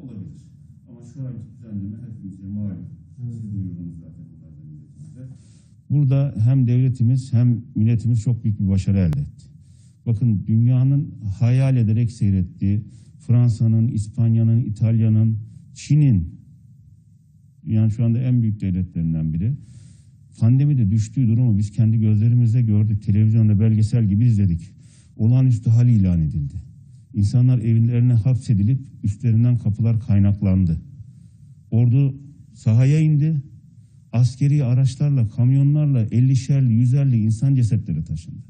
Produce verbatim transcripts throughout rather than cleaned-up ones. olabilir. Ama şu anki düzenleme hepimize malum. Siz duyurdunuz zaten bunlardan milletimizde. Burada hem devletimiz hem milletimiz çok büyük bir başarı elde etti. Bakın dünyanın hayal ederek seyrettiği Fransa'nın, İspanya'nın, İtalya'nın, Çin'in dünyanın şu anda en büyük devletlerinden biri. Pandemide düştüğü durumu biz kendi gözlerimizle gördük. Televizyonda belgesel gibi izledik. Olağanüstü hal ilan edildi. İnsanlar evlerine hapsedilip üstlerinden kapılar kaynaklandı. Ordu sahaya indi. Askeri araçlarla, kamyonlarla ellişerli, yüzerli insan cesetleri taşındı.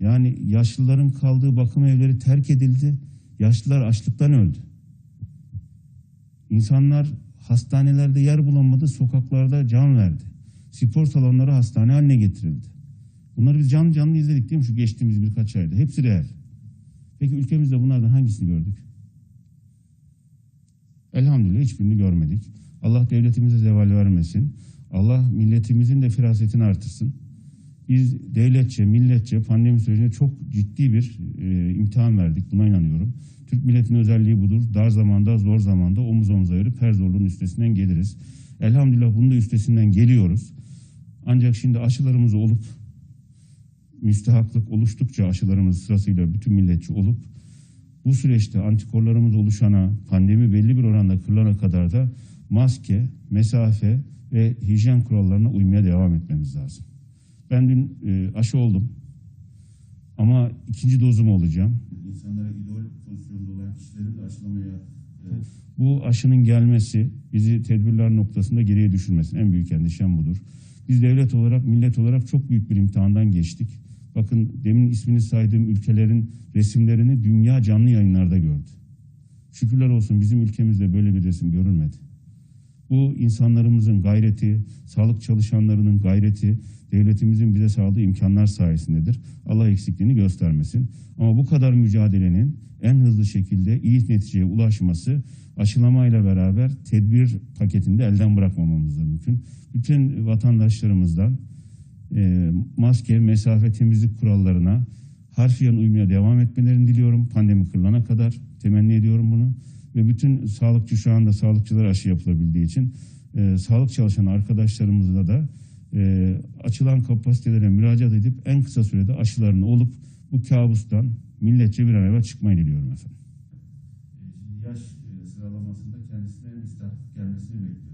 Yani yaşlıların kaldığı bakım evleri terk edildi. Yaşlılar açlıktan öldü. İnsanlar hastanelerde yer bulamadı, sokaklarda can verdi. Spor salonları hastane haline getirildi. Bunları biz canlı canlı izledik değil mi şu geçtiğimiz birkaç ayda? Hepsi real. Peki ülkemizde bunlardan hangisini gördük? Elhamdülillah hiçbirini görmedik. Allah devletimize zeval vermesin. Allah milletimizin de firasetini artırsın. Biz devletçe, milletçe pandemi sürecinde çok ciddi bir e, imtihan verdik. Buna inanıyorum. Türk milletinin özelliği budur. Dar zamanda, zor zamanda omuz omuza ayırıp her zorluğun üstesinden geliriz. Elhamdülillah bunun da üstesinden geliyoruz. Ancak şimdi aşılarımız olup, müstehaklık oluştukça aşılarımız sırasıyla bütün milletçi olup, bu süreçte antikorlarımız oluşana, pandemi belli bir oranda kırılana kadar da maske, mesafe ve hijyen kurallarına uymaya devam etmemiz lazım. Ben dün e, aşı oldum ama ikinci dozumu olacağım. İnsanlara idol pozisyonda olan kişilerin de aşılamaya... Evet. Bu aşının gelmesi bizi tedbirler noktasında geriye düşürmesin. En büyük endişem budur. Biz devlet olarak, millet olarak çok büyük bir imtihandan geçtik. Bakın demin ismini saydığım ülkelerin resimlerini dünya canlı yayınlarda gördü. Şükürler olsun bizim ülkemizde böyle bir resim görülmedi. Bu insanlarımızın gayreti, sağlık çalışanlarının gayreti, devletimizin bize sağladığı imkanlar sayesindedir. Allah eksikliğini göstermesin. Ama bu kadar mücadelenin en hızlı şekilde iyi neticeye ulaşması aşılamayla beraber tedbir paketinde elden bırakmamamız da mümkün. Bütün vatandaşlarımızdan e, maske, mesafe, temizlik kurallarına harfiyen uymaya devam etmelerini diliyorum. Pandemi kırılana kadar temenni ediyorum bunu. Ve bütün sağlıkçı şu anda sağlıkçılara aşı yapılabildiği için e, sağlık çalışan arkadaşlarımızla da e, açılan kapasitelere müracaat edip en kısa sürede aşılarını olup bu kabustan milletçe bir an evvel çıkmayı diliyorum efendim. Yaş e, sıralamasında kendisine müstahak gelmesini bekliyorum.